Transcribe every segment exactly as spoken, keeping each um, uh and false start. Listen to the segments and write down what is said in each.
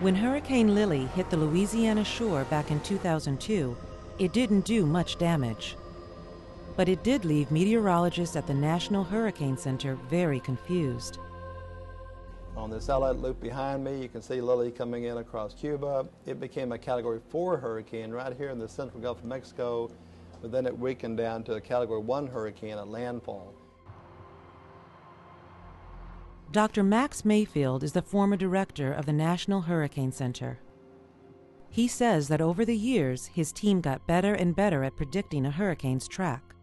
When Hurricane Lily hit the Louisiana shore back in two thousand two, it didn't do much damage. But it did leave meteorologists at the National Hurricane Center very confused. On the satellite loop behind me, you can see Lily coming in across Cuba. It became a Category four hurricane right here in the central Gulf of Mexico, but then it weakened down to a Category one hurricane at landfall. Doctor Max Mayfield is the former director of the National Hurricane Center. He says that over the years, his team got better and better at predicting a hurricane's track.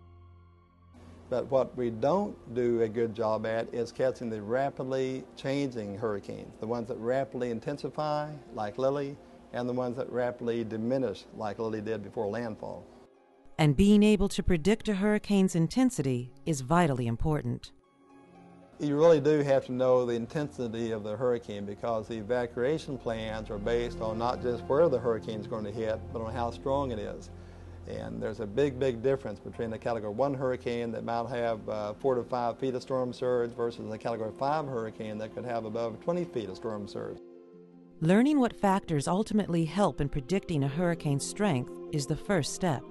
But what we don't do a good job at is catching the rapidly changing hurricanes, the ones that rapidly intensify, like Lily, and the ones that rapidly diminish, like Lily did before landfall. And being able to predict a hurricane's intensity is vitally important. You really do have to know the intensity of the hurricane, because the evacuation plans are based on not just where the hurricane is going to hit, but on how strong it is. And there's a big, big difference between a Category one hurricane that might have uh, four to five feet of storm surge versus a Category five hurricane that could have above twenty feet of storm surge. Learning what factors ultimately help in predicting a hurricane's strength is the first step.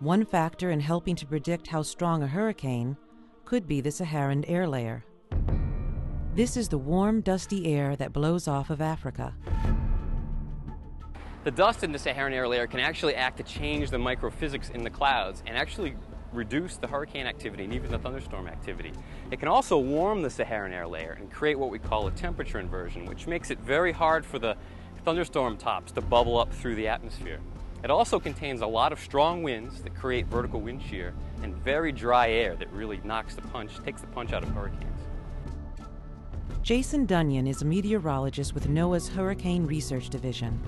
One factor in helping to predict how strong a hurricane could be the Saharan air layer. This is the warm, dusty air that blows off of Africa. The dust in the Saharan air layer can actually act to change the microphysics in the clouds and actually reduce the hurricane activity and even the thunderstorm activity. It can also warm the Saharan air layer and create what we call a temperature inversion, which makes it very hard for the thunderstorm tops to bubble up through the atmosphere. It also contains a lot of strong winds that create vertical wind shear and very dry air that really knocks the punch, takes the punch out of hurricanes. Jason Dunyan is a meteorologist with NOAA's Hurricane Research Division.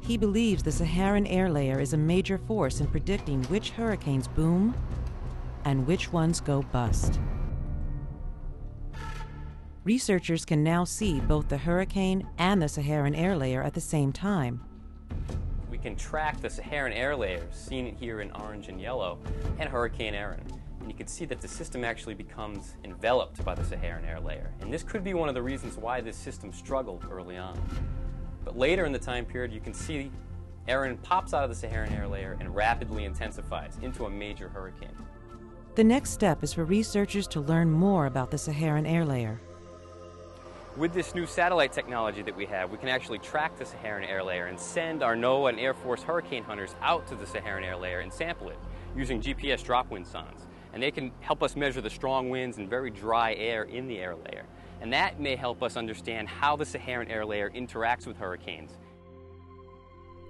He believes the Saharan air layer is a major force in predicting which hurricanes boom and which ones go bust. Researchers can now see both the hurricane and the Saharan air layer at the same time. We can track the Saharan air layer, seen here in orange and yellow, and Hurricane Erin. And you can see that the system actually becomes enveloped by the Saharan air layer. And this could be one of the reasons why this system struggled early on. But later in the time period, you can see Erin pops out of the Saharan air layer and rapidly intensifies into a major hurricane. The next step is for researchers to learn more about the Saharan air layer. With this new satellite technology that we have, we can actually track the Saharan air layer and send our NOAA and Air Force hurricane hunters out to the Saharan air layer and sample it using G P S dropwindsondes. And they can help us measure the strong winds and very dry air in the air layer. And that may help us understand how the Saharan air layer interacts with hurricanes.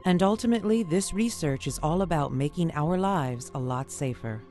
And ultimately, this research is all about making our lives a lot safer.